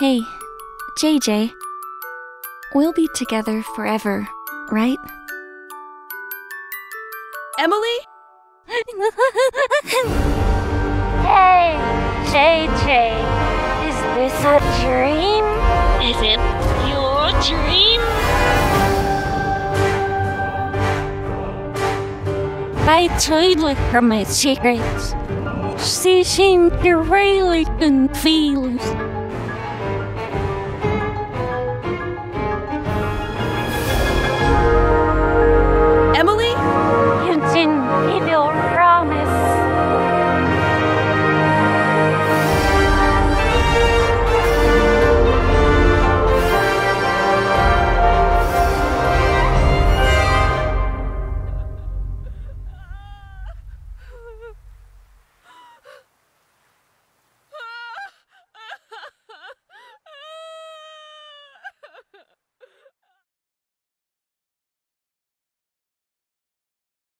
Hey, JJ. We'll be together forever, right? Emily? Hey, JJ. Is this a dream? Is it your dream? I toyed with her my secrets. She seemed really confused.